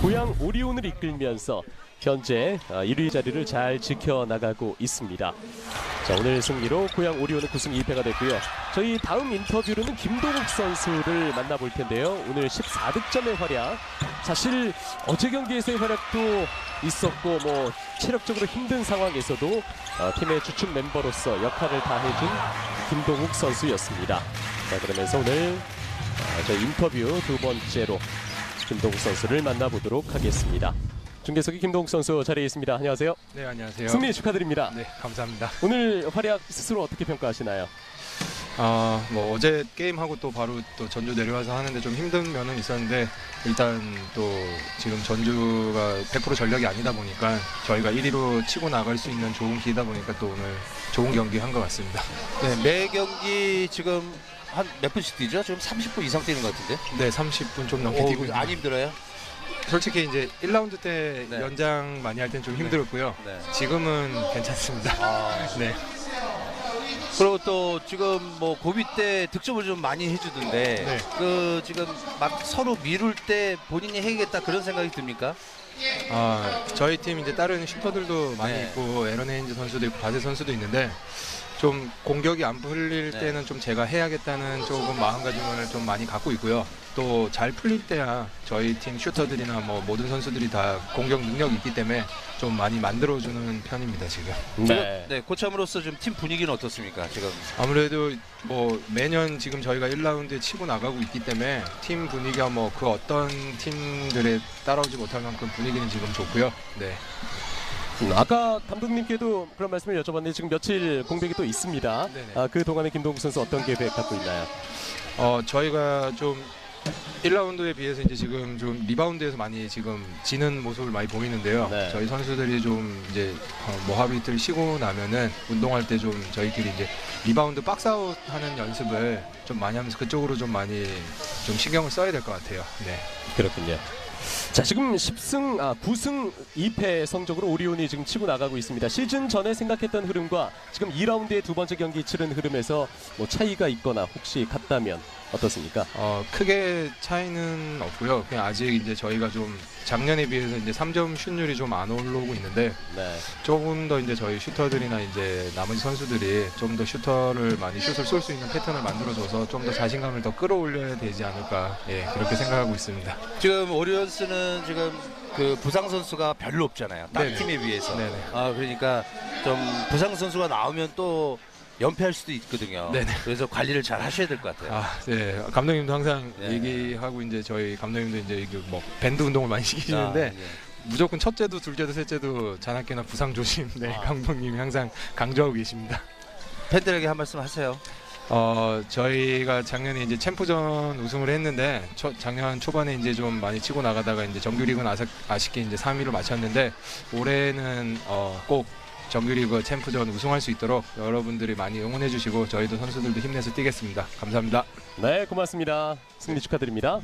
고양 오리온을 이끌면서 현재 1위 자리를 잘 지켜나가고 있습니다. 자, 오늘 승리로 고양 오리온은 9승 2패가 됐고요. 저희 다음 인터뷰로는 김동욱 선수를 만나볼 텐데요. 오늘 14득점의 활약, 사실 어제 경기에서의 활약도 있었고 뭐 체력적으로 힘든 상황에서도 팀의 주축 멤버로서 역할을 다해준 김동욱 선수였습니다. 자, 그러면서 오늘 저희 인터뷰 두 번째로 김동욱 선수를 만나보도록 하겠습니다. 중계석에 김동욱 선수 자리에 있습니다. 안녕하세요. 네, 안녕하세요. 승리 축하드립니다. 네, 감사합니다. 오늘 활약 스스로 어떻게 평가하시나요? 뭐 어제 게임하고 또 바로 또 전주 내려와서 하는데 좀 힘든 면은 있었는데, 일단 또 지금 전주가 100% 전력이 아니다 보니까 저희가 1위로 치고 나갈 수 있는 좋은 기회다 보니까 또 오늘 좋은 경기 한 것 같습니다. 네, 매 경기 지금 한 몇 분씩 뛰죠? 지금 30분 이상 뛰는 것 같은데? 네, 30분 좀 넘게 뛰고 있습니다. 안 힘들어요? 솔직히 이제 1라운드 때 네. 연장 많이 할 땐 좀 힘들었고요. 네. 지금은 괜찮습니다. 네. 그리고 또 지금 뭐 고비 때 득점을 좀 많이 해주던데 네. 그 지금 막 서로 미룰 때 본인이 해야겠다 그런 생각이 듭니까? 저희 팀 이제 다른 슈터들도 많이 네. 있고 에런 헤인즈 선수도 있고 바세 선수도 있는데, 좀 공격이 안 풀릴 네. 때는 좀 제가 해야겠다는 조금 마음가짐을 좀 많이 갖고 있고요. 또 잘 풀릴 때야 저희 팀 슈터들이나 뭐 모든 선수들이 다 공격 능력이 있기 때문에 좀 많이 만들어주는 편입니다, 지금. 네. 네, 고참으로서 지금 팀 분위기는 어떻습니까, 지금? 아무래도 뭐 매년 지금 저희가 1라운드에 치고 나가고 있기 때문에 팀 분위기가 뭐 그 어떤 팀들에 따라오지 못할 만큼 분위기는 지금 좋고요. 네. 아까 감독님께도 그런 말씀을 여쭤봤는데 지금 며칠 공백이 또 있습니다. 그 동안에 김동욱 선수 어떤 계획 갖고 있나요? 저희가 좀 1라운드에 비해서 이제 지금 좀 리바운드에서 많이 지금 지는 모습을 많이 보이는데요. 네. 저희 선수들이 좀 이제 모하비트를 쉬고 나면은 운동할 때 좀 저희끼리 이제 리바운드 박스아웃 하는 연습을 좀 많이 하면서 그쪽으로 좀 많이 좀 신경을 써야 될 것 같아요. 네, 그렇군요. 자, 지금 9승 2패 성적으로 오리온이 지금 치고 나가고 있습니다. 시즌 전에 생각했던 흐름과 지금 2라운드의 두 번째 경기 치른 흐름에서 뭐 차이가 있거나 혹시 같다면 어떻습니까? 크게 차이는 없고요. 그냥 아직 이제 저희가 좀 작년에 비해서 이제 3점 슛률이 좀 안 올라오고 있는데 네. 조금 더 이제 저희 슈터들이나 이제 나머지 선수들이 좀 더 슈터를 많이 슛을 쏠 수 있는 패턴을 만들어줘서 좀 더 자신감을 더 끌어올려야 되지 않을까, 예, 그렇게 생각하고 있습니다. 지금 오리온스는 지금 그 부상 선수가 별로 없잖아요. 딴 팀에 비해서. 네네. 그러니까 좀 부상 선수가 나오면 또 연패할 수도 있거든요. 네네. 그래서 관리를 잘 하셔야 될 것 같아요. 네. 감독님도 항상 네네. 얘기하고 이제 저희 감독님도 이제 뭐 밴드 운동을 많이 시키시는데 무조건 첫째도 둘째도 셋째도 자나깨나 부상 조심. 네, 감독님이 항상 강조하고 계십니다. 팬들에게 한 말씀 하세요. 저희가 작년에 이제 챔프전 우승을 했는데 작년 초반에 이제 좀 많이 치고 나가다가 이제 정규리그는 아쉽게 이제 3위로 마쳤는데, 올해는 꼭 정규리그 챔프전 우승할 수 있도록 여러분들이 많이 응원해 주시고 저희도 선수들도 힘내서 뛰겠습니다. 감사합니다. 네, 고맙습니다. 승리 축하드립니다.